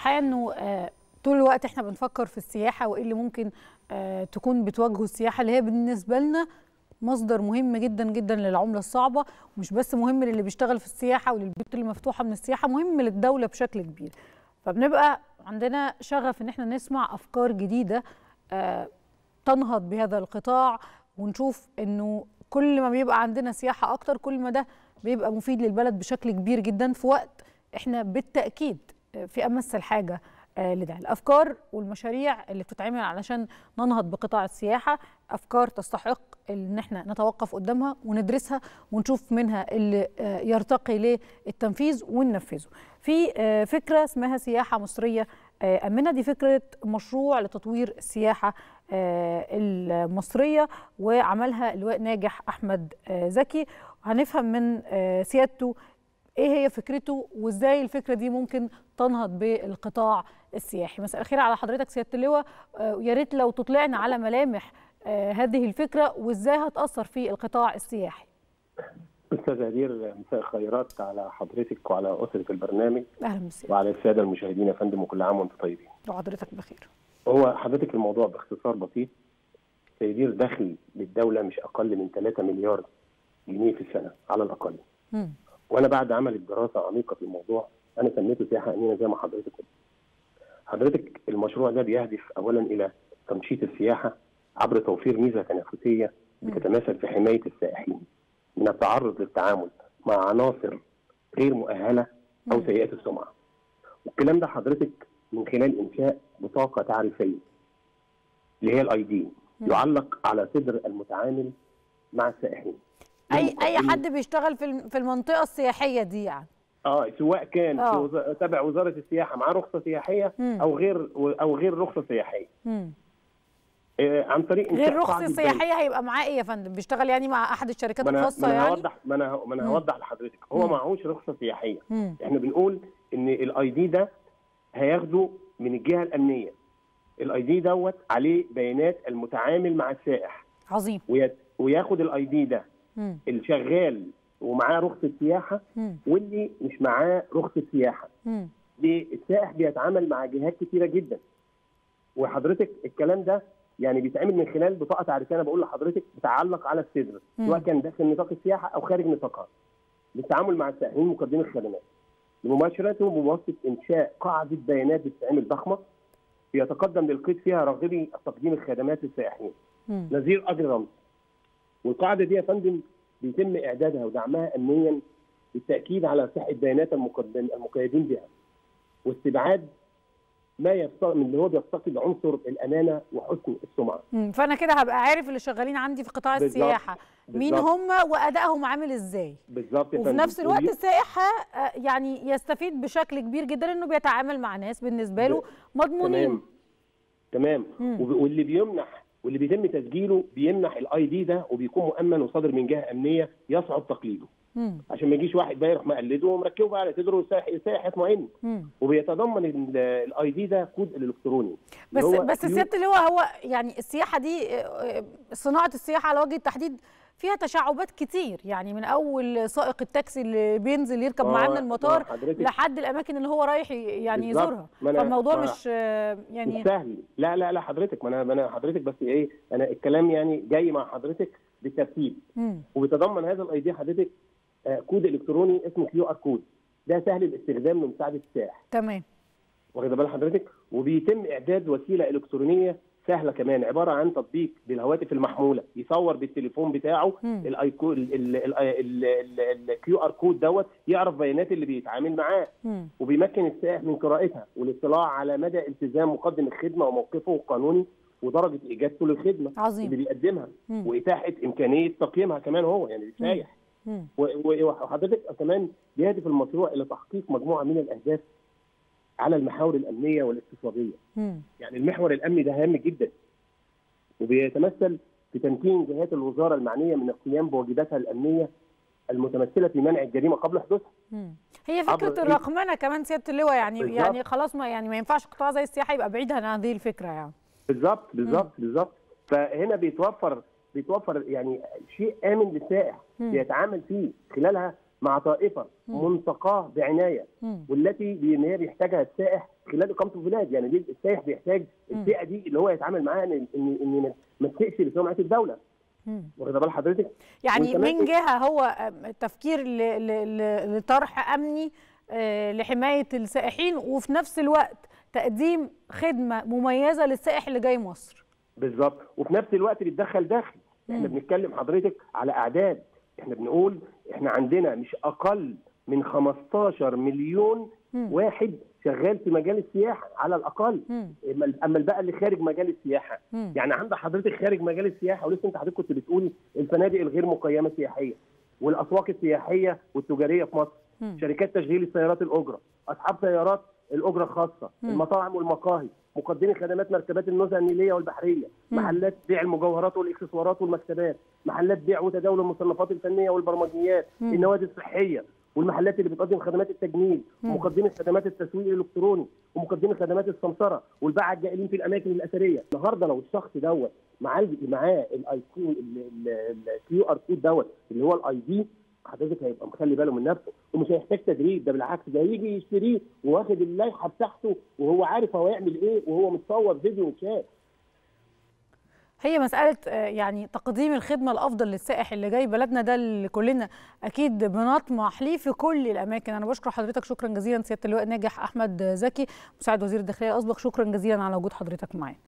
الحقيقه انه طول الوقت احنا بنفكر في السياحه وايه اللي ممكن تكون بتواجهه السياحه اللي هي بالنسبه لنا مصدر مهم جدا جدا للعمله الصعبه، ومش بس مهم للي بيشتغل في السياحه وللبيوت اللي مفتوحه من السياحه، مهم للدوله بشكل كبير. فبنبقى عندنا شغف ان احنا نسمع افكار جديده تنهض بهذا القطاع، ونشوف انه كل ما بيبقى عندنا سياحه اكتر كل ما ده بيبقى مفيد للبلد بشكل كبير جدا، في وقت احنا بالتاكيد في امس الحاجه لده. الافكار والمشاريع اللي بتتعمل علشان ننهض بقطاع السياحه افكار تستحق ان احنا نتوقف قدامها وندرسها ونشوف منها اللي يرتقي للتنفيذ وننفذه. في فكره اسمها سياحه مصريه امنه، دي فكره مشروع لتطوير السياحه المصريه وعملها اللواء ناجح احمد زكي. هنفهم من سيادته ايه هي فكرته وازاي الفكره دي ممكن تنهض بالقطاع السياحي. مساء الخير على حضرتك سياده اللواء، ويا ريت لو تطلعنا على ملامح هذه الفكره وازاي هتاثر في القطاع السياحي. استاذ هدير، مساء الخيرات على حضرتك وعلى اسره البرنامج. اهلا وسهلا. وعلى الساده المشاهدين يا فندم، وكل عام وانتم طيبين. وحضرتك بخير. هو حضرتك الموضوع باختصار بسيط سيدير، دخل للدوله مش اقل من 3 مليار جنيه في السنه على الاقل. وانا بعد عمل دراسه عميقه في الموضوع انا سميته سياحه امنه زي ما حضرتك قلت. حضرتك المشروع ده بيهدف اولا الى تنشيط السياحه عبر توفير ميزه تنافسيه بتتمثل في حمايه السائحين من التعرض للتعامل مع عناصر غير مؤهله او سيئه السمعه. والكلام ده حضرتك من خلال انشاء بطاقه تعريفيه اللي هي الاي دي يعلق على صدر المتعامل مع السائحين. اي حد بيشتغل في المنطقه السياحيه دي يعني. سواء كان تبع وزاره السياحه معاه رخصه سياحيه او غير رخصه سياحيه. عن طريق غير رخصه سياحيه هيبقى معاه ايه يا فندم؟ بيشتغل يعني مع احد الشركات الخاصه يعني؟ ما انا هوضح لحضرتك. هو معهوش رخصه سياحيه. احنا بنقول ان الاي دي ده هياخده من الجهه الامنيه. الاي دي دوت عليه بيانات المتعامل مع السائح. عظيم. وياخد الاي دي ده الشغال ومعاه رخصه سياحه واللي مش معاه رخصه سياحه. السائح بيتعامل مع جهات كتيره جدا. وحضرتك الكلام ده يعني بيتعمل من خلال بطاقه تعريفيه انا بقول لحضرتك بتعلق على الصدر سواء كان داخل نطاق السياحه او خارج نطاقها. للتعامل مع السائحين مقدمي الخدمات. لمباشرته بواسطه انشاء قاعده بيانات بتتعمل ضخمه بيتقدم للقيد فيها راغبي تقديم الخدمات للسائحين. نظير اجر رمز. والقاعده دي يا فندم بيتم اعدادها ودعمها امنيا بالتاكيد على صحه بيانات المقيدين بها واستبعاد ما يفتقد اللي هو بيفتقد عنصر الامانه وحسن السمعه. فانا كده هبقى عارف اللي شغالين عندي في قطاع السياحه مين هم وادائهم عامل ازاي بالظبط، وفي نفس الوقت السائح يعني يستفيد بشكل كبير جدا انه بيتعامل مع ناس بالنسبه له مضمونين. تمام. واللي بيمنح واللي بيتم تسجيله بيمنح الاي دي ده وبيكون مؤمن وصادر من جهه امنيه يصعب تقليده. عشان ما يجيش واحد بقى يروح مقلده ومركبه بقى على صدره السائح يطمئن. وبيتضمن الاي دي ده كود الالكتروني. بس سياده اللي هو يعني السياحه دي صناعه السياحه على وجه التحديد فيها تشعبات كتير، يعني من اول سائق التاكسي اللي بينزل يركب معانا المطار لحد الاماكن اللي هو رايح يعني يزورها. فالموضوع مش يعني سهل. لا حضرتك، ما انا حضرتك بس ايه، انا الكلام يعني جاي مع حضرتك بالترتيب. وبيتضمن هذا الاي دي حضرتك كود الكتروني اسمه QR كود. ده سهل الاستخدام لمساعده السائح. تمام. واخد بال حضرتك؟ وبيتم اعداد وسيله الكترونيه سهله كمان عباره عن تطبيق بالهواتف المحموله، يصور بالتليفون بتاعه الQR كود دوت يعرف بيانات اللي بيتعامل معاه. وبيمكن السائح من قراءتها والاطلاع على مدى التزام مقدم الخدمه وموقفه القانوني ودرجه اجابته للخدمه. عظيم. اللي بيقدمها واتاحه امكانيه تقييمها كمان هو يعني للسائح. وحضرتك كمان بيهدف المشروع الى تحقيق مجموعه من الاهداف على المحاور الامنيه والاقتصاديه. يعني المحور الامني ده هام جدا وبيتمثل في تمكين جهات الوزاره المعنيه من القيام بواجباتها الامنيه المتمثله في منع الجريمه قبل حدوثها. هي فكره الرقمنه كمان سياده اللواء يعني بالزبط. يعني خلاص ما ينفعش قطاع زي السياحه يبقى بعيد عن هذه الفكره يعني. بالظبط. فهنا بيتوفر يعني شيء امن للسائح بيتعامل فيه خلالها مع طائفه منسقاه بعنايه والتي ان هي بيحتاجها السائح خلال اقامته في البلاد، يعني السائح بيحتاج الفئه دي اللي هو يتعامل معاها ان ما تسيئش لسمعه الدوله. واخد بال حضرتك؟ يعني من جهه هو تفكير لطرح امني لحمايه السائحين، وفي نفس الوقت تقديم خدمه مميزه للسائح اللي جاي مصر. بالظبط، وفي نفس الوقت بيتدخل داخل، احنا بنتكلم حضرتك على اعداد، احنا بنقول احنا عندنا مش اقل من 15 مليون واحد شغال في مجال السياحه على الاقل. اما بقى اللي خارج مجال السياحه، يعني عند حضرتك خارج مجال السياحه ولسه انت حضرتك كنت بتقولي الفنادق الغير مقيمه سياحيه والاسواق السياحيه والتجاريه في مصر، شركات تشغيل السيارات الاجره، اصحاب سيارات الاجره الخاصه، المطاعم والمقاهي، مقدمي خدمات مركبات النزهه النيليه والبحريه، محلات بيع المجوهرات والاكسسوارات والمكتبات، محلات بيع وتداول المصنفات الفنيه والبرمجيات، النوادي الصحيه والمحلات اللي بتقدم خدمات التجميل، ومقدمي خدمات التسويق الالكتروني، ومقدمي خدمات السمسره، والباعة الجائلين في الاماكن الاثريه. النهارده لو الشخص دوت معاه الايقون الكيو ار كود دوت اللي هو الاي دي، حضرتك هيبقى مخلي باله من نفسه ومش هيحتاج تدريب، ده بالعكس ده هيجي يشتريه وواخد اللائحه بتاعته وهو عارف هو يعمل ايه وهو متصور فيديو وشات. هي مسألة يعني تقديم الخدمة الأفضل للسائح اللي جاي بلدنا، ده اللي كلنا أكيد بنطمح ليه في كل الأماكن. أنا بشكر حضرتك شكرا جزيلا سيادة اللواء ناجح أحمد زكي مساعد وزير الداخلية الأسبق، شكرا جزيلا على وجود حضرتك معانا.